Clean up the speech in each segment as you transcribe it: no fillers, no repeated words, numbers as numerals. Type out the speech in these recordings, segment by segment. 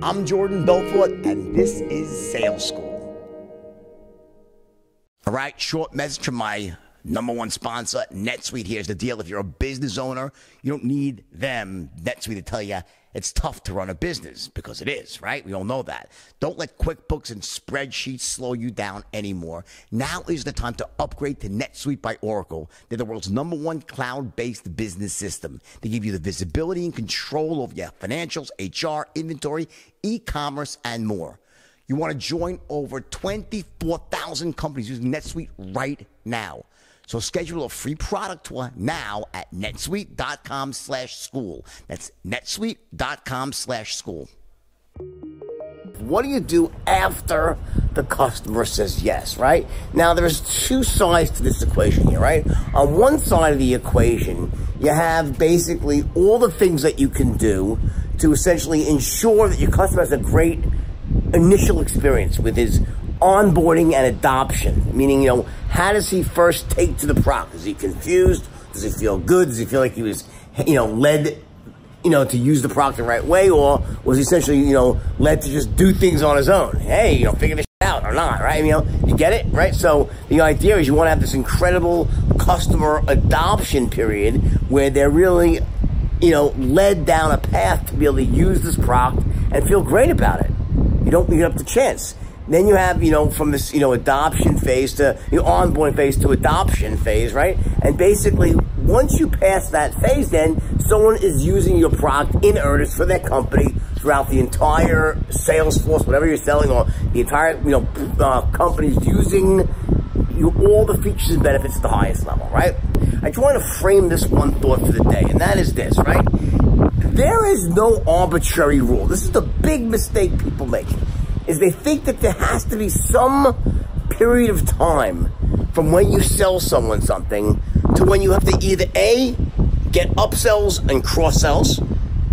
I'm Jordan Belfort, and this is Sales School. All right, short message from my number one sponsor, NetSuite. Here's the deal. If you're a business owner, you don't need them, NetSuite, to tell you it's tough to run a business, because it is, right? We all know that. Don't let QuickBooks and spreadsheets slow you down anymore. Now is the time to upgrade to NetSuite by Oracle. They're the world's number one cloud-based business system. They give you the visibility and control over your financials, HR, inventory, e-commerce, and more. You want to join over 24,000 companies using NetSuite right now. So schedule a free product tour now at netsuite.com/school. That's netsuite.com/school. What do you do after the customer says yes, right? Now, there's two sides to this equation here, right? On one side of the equation, you have basically all the things that you can do to essentially ensure that your customer has a great initial experience with his onboarding and adoption, meaning, you know, how does he first take to the product? Is he confused? Does he feel good? Does he feel like he was, you know, led, you know, to use the product the right way, or was he essentially, you know, led to just do things on his own? Hey, you know, figure this out or not, right? You know, you get it, right? So the idea is you want to have this incredible customer adoption period where they're really, you know, led down a path to be able to use this product and feel great about it. You don't leave it up to chance. Then you have, you know, from this, you know, adoption phase to, you know, onboarding phase to adoption phase, right? And basically, once you pass that phase, then someone is using your product in earnest for their company throughout the entire sales force, whatever you're selling, or the entire, you know, company's using all the features and benefits at the highest level, right? I just want to frame this one thought for the day, and that is this, right? There is no arbitrary rule. This is the big mistake people make. Is they think that there has to be some period of time from when you sell someone something to when you have to either A, get upsells and cross-sells,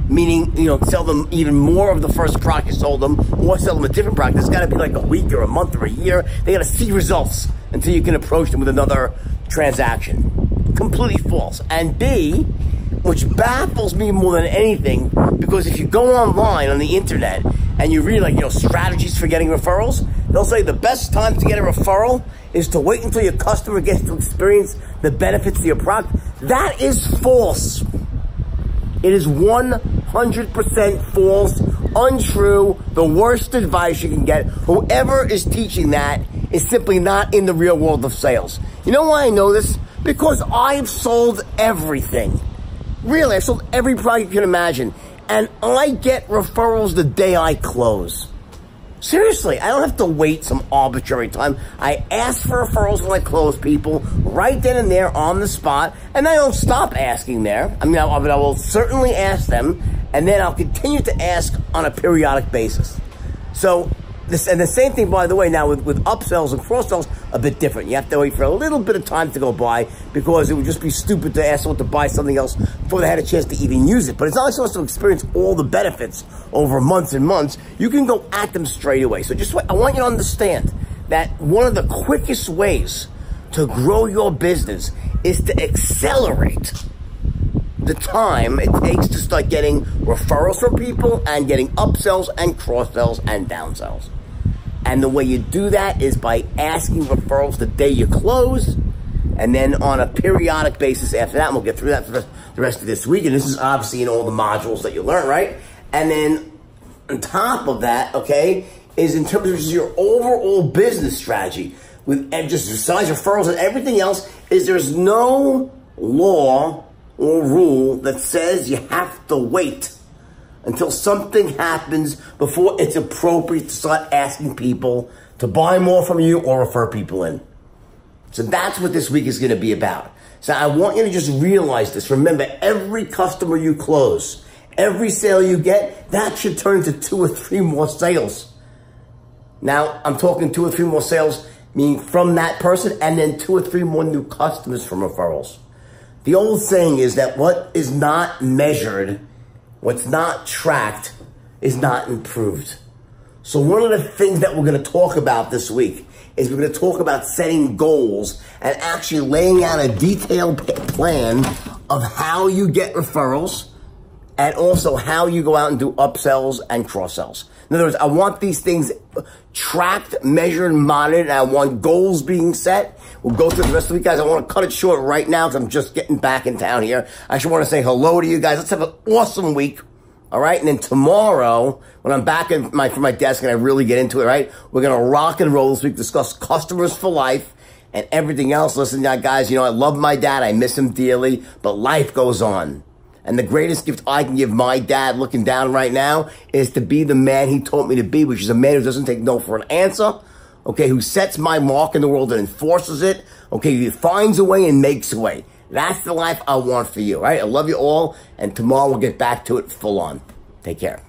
meaning, you know, sell them even more of the first product you sold them, or sell them a different product. It's got to be like a week or a month or a year. They got to see results until you can approach them with another transaction. Completely false. And B, which baffles me more than anything, because if you go online on the internet and you read, like, you know, strategies for getting referrals, they'll say the best time to get a referral is to wait until your customer gets to experience the benefits of your product. That is false. It is 100% false, untrue, the worst advice you can get. Whoever is teaching that is simply not in the real world of sales. You know why I know this? Because I've sold everything. Really, I've sold every product you can imagine. And I get referrals the day I close. Seriously, I don't have to wait some arbitrary time. I ask for referrals when I close people, right then and there on the spot. And I don't stop asking there. I mean, I will certainly ask them. And then I'll continue to ask on a periodic basis. So, and the same thing, by the way, now with upsells and cross-sells, a bit different. You have to wait for a little bit of time to go by, because it would just be stupid to ask someone to buy something else before they had a chance to even use it. But it's not like someone to experience all the benefits over months and months. You can go at them straight away. So just wait. I want you to understand that one of the quickest ways to grow your business is to accelerate the time it takes to start getting referrals from people and getting upsells and cross-sells and downsells. And the way you do that is by asking referrals the day you close, and then on a periodic basis after that. And we'll get through that for the rest of this week. And this is obviously in all the modules that you learn, right? And then on top of that, okay, is in terms of your overall business strategy, with just besides referrals and everything else, is there's no law or rule that says you have to wait until something happens before it's appropriate to start asking people to buy more from you or refer people in. So that's what this week is going to be about. So I want you to just realize this. Remember, every customer you close, every sale you get, that should turn into 2 or 3 more sales. Now, I'm talking 2 or 3 more sales, meaning from that person, and then 2 or 3 more new customers from referrals. The old saying is that what is not measured, what's not tracked, is not improved. So one of the things that we're going to talk about this week is we're going to talk about setting goals and actually laying out a detailed plan of how you get referrals and also how you go out and do upsells and cross-sells. In other words, I want these things tracked, measured, monitored, and I want goals being set. We'll go through the rest of the week, guys. I want to cut it short right now because I'm just getting back in town here. I just want to say hello to you guys. Let's have an awesome week, all right? And then tomorrow, when I'm back at my desk and I really get into it, right, we're going to rock and roll this week, discuss customers for life and everything else. Listen, guys, you know, I love my dad. I miss him dearly, but life goes on. And the greatest gift I can give my dad looking down right now is to be the man he taught me to be, which is a man who doesn't take no for an answer, okay, who sets my mark in the world and enforces it, okay, who finds a way and makes a way. That's the life I want for you, right? I love you all, and tomorrow we'll get back to it full on. Take care.